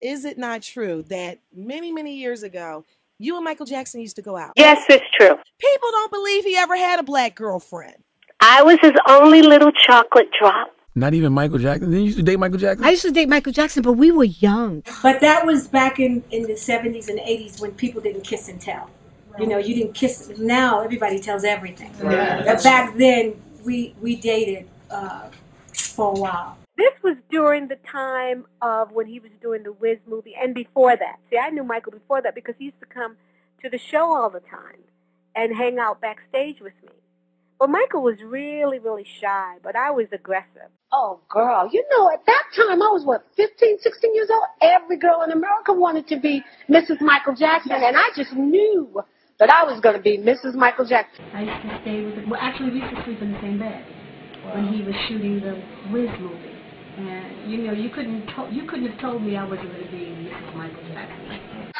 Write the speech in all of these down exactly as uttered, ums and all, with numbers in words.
is it not true that many, many years ago, you and Michael Jackson used to go out? Yes, it's true. People don't believe he ever had a black girlfriend. I was his only little chocolate drop. Not even Michael Jackson? Didn't you used to date Michael Jackson? I used to date Michael Jackson, but we were young. But that was back in, in the seventies and eighties when people didn't kiss and tell. Right. You know, you didn't kiss. Now everybody tells everything. Right. But back then, we, we dated uh, for a while. This was during the time of when he was doing the Wiz movie and before that. See, I knew Michael before that because he used to come to the show all the time and hang out backstage with me. But Michael was really, really shy, but I was aggressive. Oh, girl, you know, at that time, I was, what, fifteen, sixteen years old? Every girl in America wanted to be Missus Michael Jackson, and I just knew that I was going to be Missus Michael Jackson. I used to stay with him. Well, actually, we used to sleep in the same bed when he was shooting the Wiz movie. And, you know, you couldn't, you couldn't have told me I wasn't going to be Missus Michael Jackson.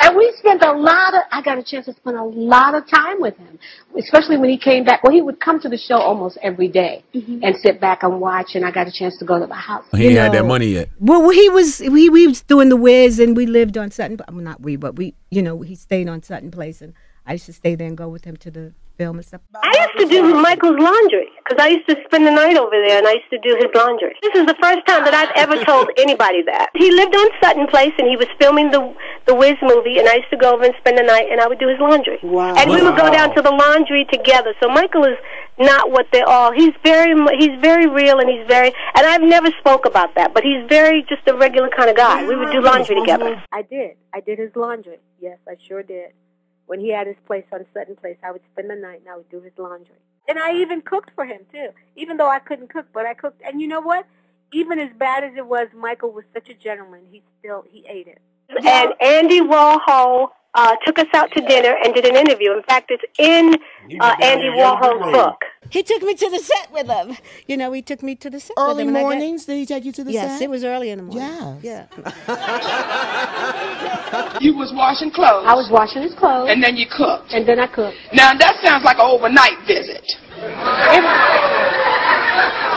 And we spent a lot of, I got a chance to spend a lot of time with him, especially when he came back. Well, he would come to the show almost every day mm-hmm. and sit back and watch, and I got a chance to go to the house. He ain't had that money yet. Well, he was, we, we was doing the Wiz, and we lived on Sutton, well, not we, but we, you know, he stayed on Sutton Place, and I used to stay there and go with him to the film and stuff. I used to do Michael's laundry, because I used to spend the night over there, and I used to do his laundry. This is the first time that I've ever told anybody that. He lived on Sutton Place, and he was filming the the Wiz movie, and I used to go over and spend the night, and I would do his laundry. Wow. And we would go down to the laundry together. So Michael is not what they all. He's very, he's very real, and he's very, and I've never spoke about that, but he's very just a regular kind of guy. We would do laundry together. I did. I did his laundry. Yes, I sure did. When he had his place on Sutton Place, I would spend the night and I would do his laundry. And I even cooked for him, too, even though I couldn't cook, but I cooked. And you know what? Even as bad as it was, Michael was such a gentleman. He still, he ate it. And Andy Warhol uh, took us out to dinner and did an interview. In fact, it's in uh, Andy Warhol's book. He took me to the set with him. You know, he took me to the set early with him. Early mornings, did he take you to the yes, set? Yes, it was early in the morning. Yes. Yeah. You was washing clothes. I was washing his clothes. And then you cooked. And then I cooked. Now, that sounds like an overnight visit.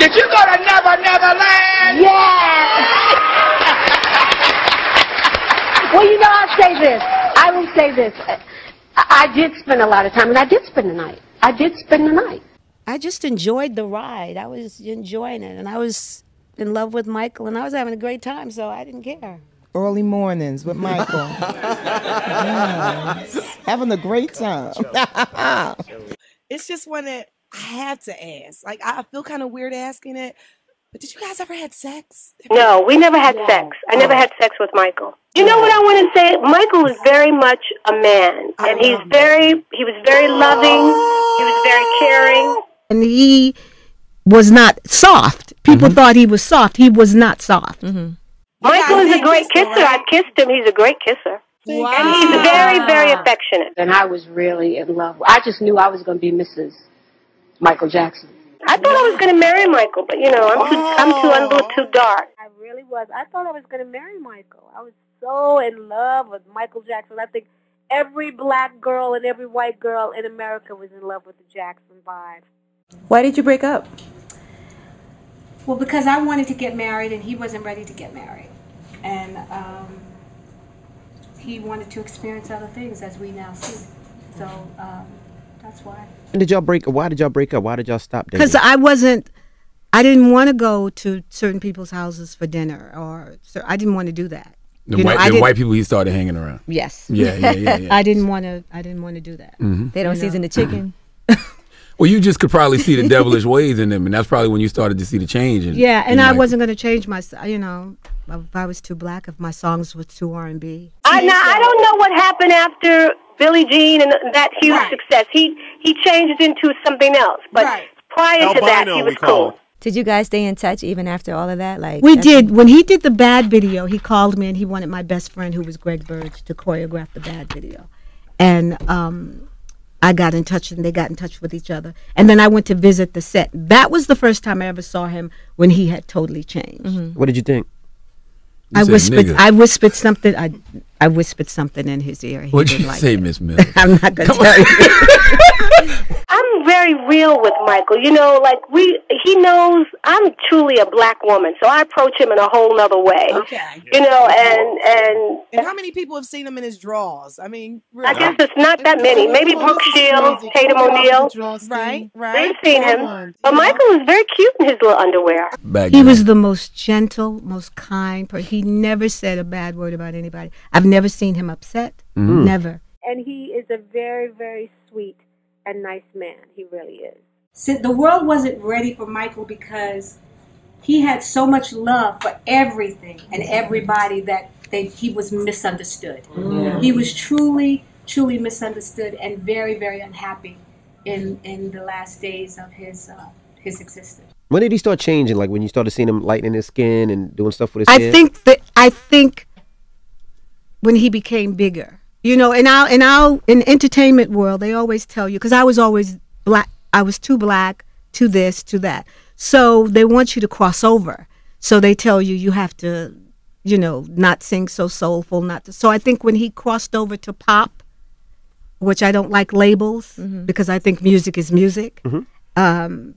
Did you go to Never Never Land? Yeah. Well, you know, I'll say this. I will say this. I, I did spend a lot of time, and I did spend the night. I did spend the night. I just enjoyed the ride. I was enjoying it, and I was in love with Michael, and I was having a great time, so I didn't care. Early mornings with Michael. Yeah. Having a great time. It's just one that I had to ask. Like, I feel kind of weird asking it, but did you guys ever had sex? No, we never had no. sex. I never had sex with Michael. You know what I want to say? Michael was very much a man, and he's very, he was very loving, he was very caring. And he was not soft. People mm-hmm. thought he was soft. He was not soft. Mm-hmm. Michael yeah, is a great kisser. Right? I've kissed him. He's a great kisser. Wow. And he's very, very affectionate. And I was really in love. I just knew I was going to be Missus Michael Jackson. I thought I was going to marry Michael, but, you know, I'm too, oh. I'm too, I'm a little too dark. I really was. I thought I was going to marry Michael. I was so in love with Michael Jackson. I think every black girl and every white girl in America was in love with the Jackson vibe. Why did you break up? Well, because I wanted to get married and he wasn't ready to get married. And um, he wanted to experience other things as we now see. So um, that's why. And did y'all break up? Why did y'all break up? Why did y'all stop dating? Because I wasn't, I didn't want to go to certain people's houses for dinner, or so I didn't want to do that. The you white, know, the white people he started hanging around. Yes. Yeah, yeah, yeah. yeah. I didn't want to, I didn't want to do that. Mm-hmm. They don't you season know. the chicken. Well, you just could probably see the devilish ways in them, and that's probably when you started to see the change. In, yeah, and in I Michael. wasn't going to change my, you know, if I was too black, if my songs were too R and B. I, now, I don't know what happened after Billie Jean and that huge right. success. He he changed into something else, but right. prior Albino, to that, he was cool. Did you guys stay in touch even after all of that? Like we did. When he did the Bad video, he called me, and he wanted my best friend, who was Greg Burge, to choreograph the Bad video. And um, I got in touch, and they got in touch with each other. And then I went to visit the set. That was the first time I ever saw him when he had totally changed. Mm-hmm. What did you think? You I whispered nigga. I whispered something. I, I whispered something in his ear. He What'd you like say, Miss Miller? I'm not going to tell you. I'm very real with Michael. You know, like, we, he knows I'm truly a black woman, so I approach him in a whole nother way. Okay. You know, and, and... And how many people have seen him in his draws? I mean... Really? I guess it's not that many. Maybe Brooke Shields, Tatum O'Neal. Right, right. They've seen him. But Michael was very cute in his little underwear. He was the most gentle, most kind person. He never said a bad word about anybody. I've never seen him upset. Mm. Never. And he is a very, very sweet and nice man. He really is. The world wasn't ready for Michael because he had so much love for everything and everybody that they, he was misunderstood. Mm. He was truly, truly misunderstood and very, very unhappy in, in the last days of his, uh, his existence. When did he start changing? Like when you started seeing him lightening his skin and doing stuff with his I skin? Think that, I think... when he became bigger, you know, in our in our in the entertainment world, they always tell you, because I was always black, I was too black, too this, too that. So they want you to cross over. So they tell you you have to, you know, not sing so soulful, not to. So I think when he crossed over to pop, which I don't like labels mm-hmm. because I think music is music. Mm-hmm. Um,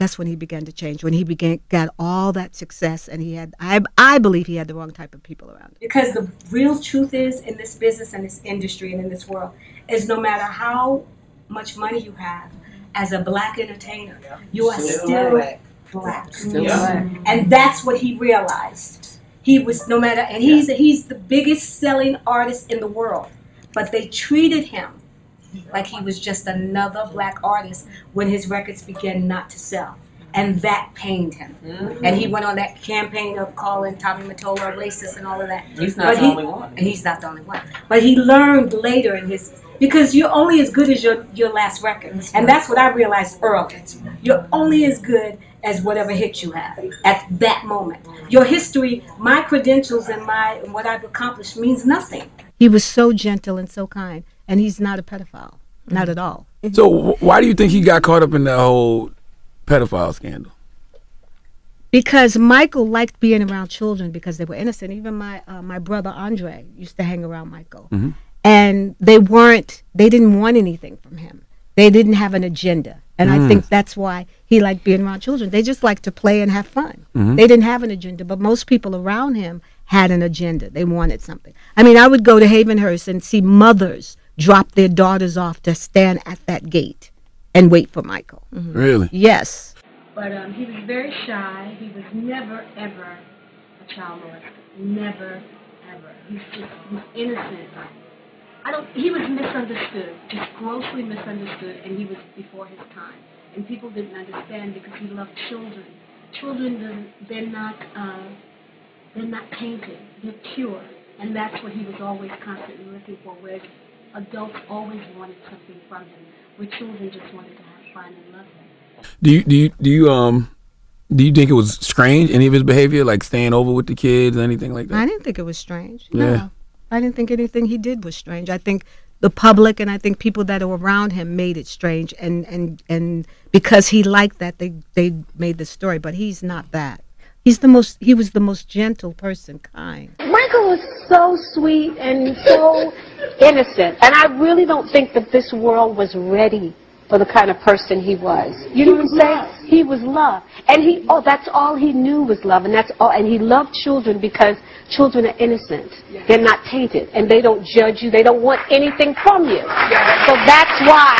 that's when he began to change, when he began got all that success, and he had, I, I believe he had the wrong type of people around him. Because the real truth is, in this business and this industry and in this world, is no matter how much money you have, as a black entertainer, yeah. you are still, still black. black. Still yeah. black. And that's what he realized. He was, no matter, and he's, yeah. he's the biggest selling artist in the world, but they treated him like he was just another black artist when his records began not to sell. And that pained him. Mm-hmm. And he went on that campaign of calling Tommy Mottola racist and all of that. He's not but the he, only one. And he's not the only one. But he learned later in his, because you're only as good as your, your last record. That's and right. that's what I realized early. Right. You're only as good as whatever hit you have at that moment. Your history, my credentials and my what I've accomplished means nothing. He was so gentle and so kind. And he's not a pedophile, not at all. So why do you think he got caught up in that whole pedophile scandal? Because Michael liked being around children because they were innocent. Even my uh, my brother Andre used to hang around Michael, mm-hmm. and they weren't. They didn't want anything from him. They didn't have an agenda, and mm. I think that's why he liked being around children. They just liked to play and have fun. Mm-hmm. They didn't have an agenda, but most people around him had an agenda. They wanted something. I mean, I would go to Havenhurst and see mothers drop their daughters off to stand at that gate and wait for Michael. Mm-hmm. Really? Yes. But um, he was very shy. He was never, ever a child molester. Never, ever. He's just he's innocent. I don't. He was misunderstood, just grossly misunderstood, and he was before his time. And people didn't understand because he loved children. Children, they're not, uh, they're not tainted. They're pure, and that's what he was always constantly looking for. Whereas adults always wanted something from him, where children just wanted to have fun and love him. Do you do you do you um do you think it was strange, any of his behavior, like staying over with the kids or anything like that? I didn't think it was strange. Yeah. No, I didn't think anything he did was strange. I think the public and I think people that were around him made it strange, and and and because he liked that, they they made the story. But he's not that. He's the most. He was the most gentle person, kind. Michael was so sweet and so innocent, and I really don't think that this world was ready for the kind of person he was. You know what I'm saying? He was love, and he oh, that's all he knew was love, and that's all. And he loved children because children are innocent; they're not tainted, and they don't judge you. They don't want anything from you. So that's why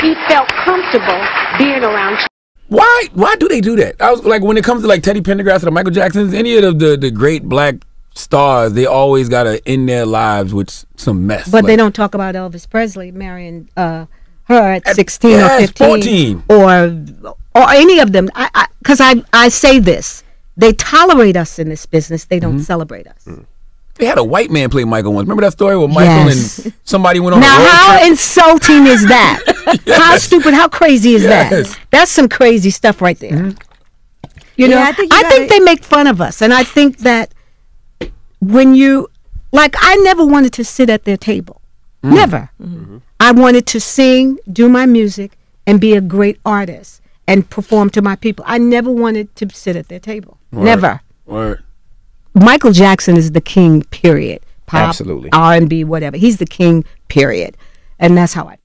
he felt comfortable being around children. Why? Why do they do that? I was like, when it comes to like Teddy Pendergrass or the Michael Jacksons, any of the, the the great black stars, they always gotta end their lives with some mess. But like, they don't talk about Elvis Presley marrying uh, her at, at sixteen yes, or fifteen, fourteen, or or any of them. I because I, I I say this, they tolerate us in this business. They don't mm-hmm. celebrate us. Mm-hmm. They had a white man play Michael once. Remember that story with Michael yes. and somebody went on now, a road how trip? Insulting is that? yes. How stupid, how crazy is yes. that? That's some crazy stuff right there. Mm-hmm. You know, yeah, I think, you I think they make fun of us. And I think that when you, like, I never wanted to sit at their table. Mm. Never. Mm-hmm. I wanted to sing, do my music, and be a great artist and perform to my people. I never wanted to sit at their table. Word. Never. Word. Michael Jackson is the king, period. pop, absolutely, R and B, whatever. He's the king, period. And that's how I